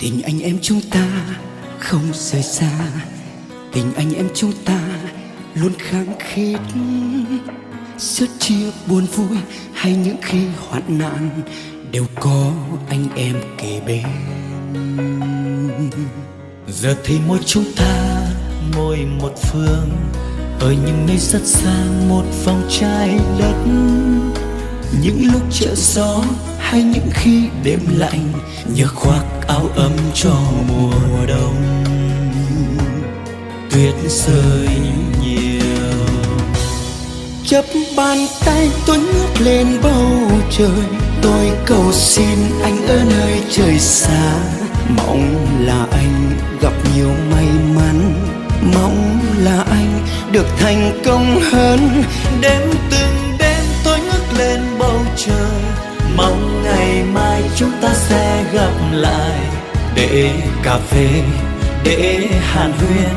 Tình anh em chúng ta không rời xa, tình anh em chúng ta luôn khăng khít. Sớt chia buồn vui hay những khi hoạn nạn, đều có anh em kề bên. Giờ thì mỗi chúng ta mỗi một phương, ở những nơi rất xa một vòng trái đất. Những lúc trở gió hay những khi đêm lạnh, nhớ khoác áo ấm cho mùa đông. Tuyết rơi nhiều, chắp bàn tay tôi ngước lên bầu trời, tôi cầu xin anh ở nơi trời xa. Mong là anh gặp nhiều may mắn, mong là anh được thành công hơn. Đêm từng đêm tôi ngước lên bầu trời, mong ngày mai chúng ta sẽ gặp lại. Để cà phê, để hàn huyên,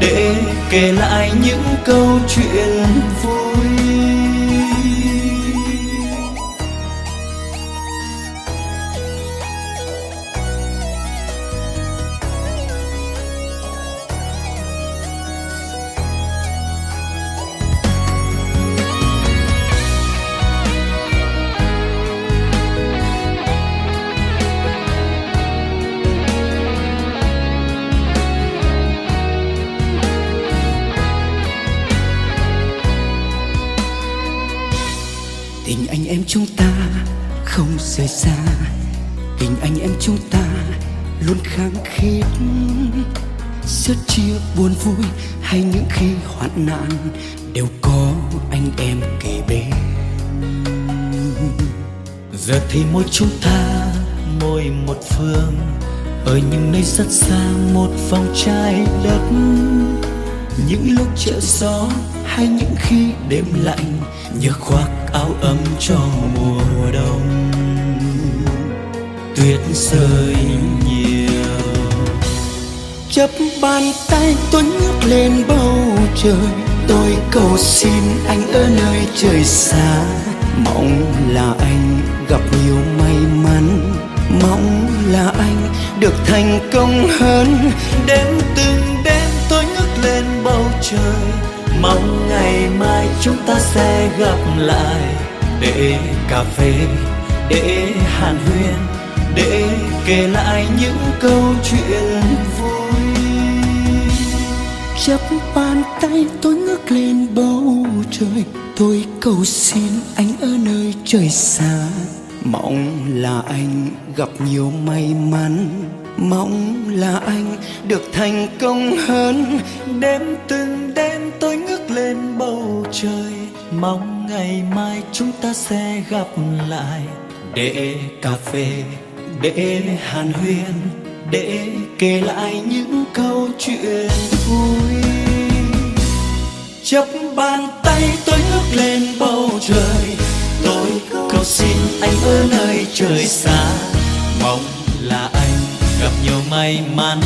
để kể lại những câu chuyện vui. Tình anh em chúng ta không rời xa, tình anh em chúng ta luôn khăng khít. Sớt chia buồn vui hay những khi hoạn nạn, đều có anh em kề bên. Giờ thì mỗi chúng ta mỗi một phương, ở những nơi rất xa một vòng trái đất. Những lúc trở gió hay những khi đêm lạnh, nhớ khoác áo ấm cho mùa đông. Tuyết rơi nhiều, chắp bàn tay tôi ngước lên bầu trời, tôi cầu xin anh ở nơi trời xa. Mong là anh gặp nhiều may mắn, mong là anh được thành công hơn. Đêm từng đêm tôi ngước lên bầu trời, mong ngày mai chúng ta sẽ gặp lại. Để cà phê, để hàn huyên, để kể lại những câu chuyện vui. Chắp bàn tay tôi ngước lên bầu trời, tôi cầu xin anh ở nơi trời xa. Mong là anh gặp nhiều may mắn, mong là anh được thành công hơn. Đêm từng đêm tôi ngước lên bầu trời, mong ngày mai chúng ta sẽ gặp lại. Để cà phê, để hàn huyên, để kể lại những câu chuyện vui. Chắp bàn tay tôi ngước lên bầu trời, tôi cầu xin anh ở nơi trời xa. Mong là anh gặp nhiều may mắn,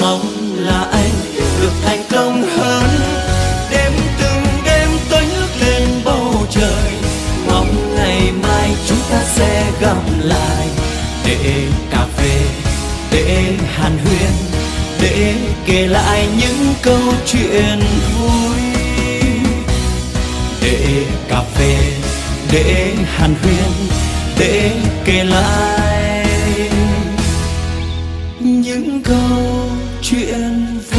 mong là anh được thành công hơn. Đêm từng đêm tôi ngước lên bầu trời, mong ngày mai chúng ta sẽ gặp lại. Để cà phê, để hàn huyên, để kể lại những câu chuyện vui. Để cà phê, để hàn huyên, để kể lại những câu chuyện